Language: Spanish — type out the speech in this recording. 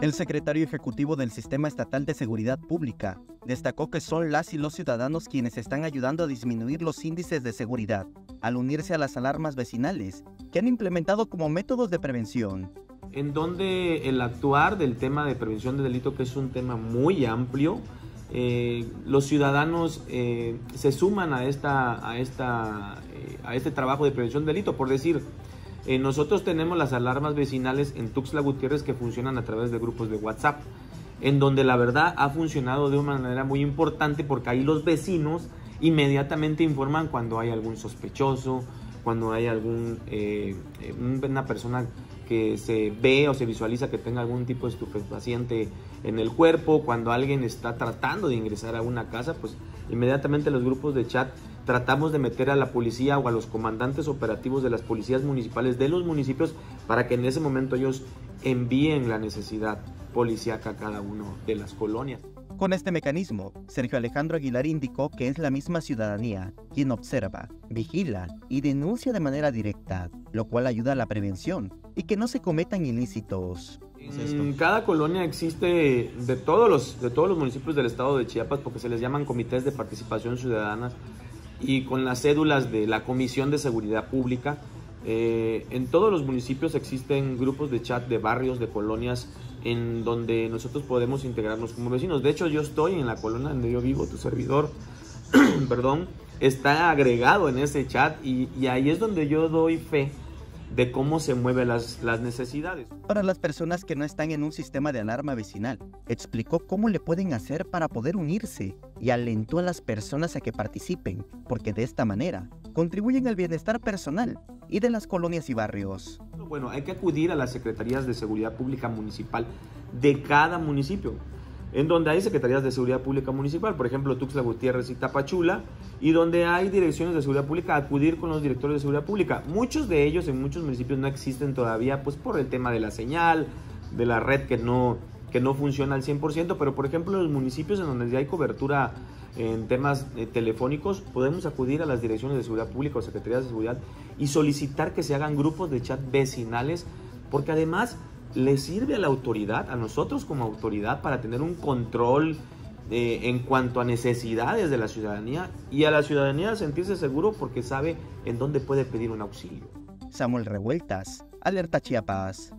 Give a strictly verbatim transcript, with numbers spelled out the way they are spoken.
El secretario ejecutivo del Sistema Estatal de Seguridad Pública destacó que son las y los ciudadanos quienes están ayudando a disminuir los índices de seguridad, al unirse a las alarmas vecinales que han implementado como métodos de prevención. En donde el actuar del tema de prevención de delito, que es un tema muy amplio, eh, los ciudadanos eh, se suman a, esta, a, esta, eh, a este trabajo de prevención de delito. Por decir, eh, nosotros tenemos las alarmas vecinales en Tuxtla Gutiérrez que funcionan a través de grupos de WhatsApp, en donde la verdad ha funcionado de una manera muy importante, porque ahí los vecinos inmediatamente informan cuando hay algún sospechoso, cuando hay algún eh, una persona que se ve o se visualiza que tenga algún tipo de estupefaciente en el cuerpo, cuando alguien está tratando de ingresar a una casa, pues inmediatamente los grupos de chat tratamos de meter a la policía o a los comandantes operativos de las policías municipales de los municipios para que en ese momento ellos envíen la necesidad policíaca a cada uno de las colonias. Con este mecanismo, Sergio Alejandro Aguilar indicó que es la misma ciudadanía quien observa, vigila y denuncia de manera directa, lo cual ayuda a la prevención y que no se cometan ilícitos. En cada colonia existe de todos los, de todos los municipios del estado de Chiapas, porque se les llaman comités de participación ciudadana, y con las cédulas de la Comisión de Seguridad Pública. Eh, en todos los municipios existen grupos de chat de barrios, de colonias, en donde nosotros podemos integrarnos como vecinos. De hecho, yo estoy en la colonia donde yo vivo, tu servidor, perdón, está agregado en ese chat, y, y ahí es donde yo doy fe de cómo se mueven las, las necesidades. Para las personas que no están en un sistema de alarma vecinal, explicó cómo le pueden hacer para poder unirse y alentó a las personas a que participen, porque de esta manera contribuyen al bienestar personal y de las colonias y barrios. Bueno, hay que acudir a las Secretarías de Seguridad Pública Municipal de cada municipio, en donde hay Secretarías de Seguridad Pública Municipal, por ejemplo, Tuxtla Gutiérrez y Tapachula, y donde hay direcciones de seguridad pública, acudir con los directores de seguridad pública. Muchos de ellos en muchos municipios no existen todavía, pues por el tema de la señal, de la red que no, que no funciona al cien por ciento, pero por ejemplo, en los municipios en donde ya hay cobertura en temas eh, telefónicos, podemos acudir a las direcciones de seguridad pública o secretarías de seguridad y solicitar que se hagan grupos de chat vecinales, porque además le sirve a la autoridad, a nosotros como autoridad, para tener un control eh, en cuanto a necesidades de la ciudadanía, y a la ciudadanía sentirse seguro porque sabe en dónde puede pedir un auxilio. Samuel Revueltas, Alerta Chiapas.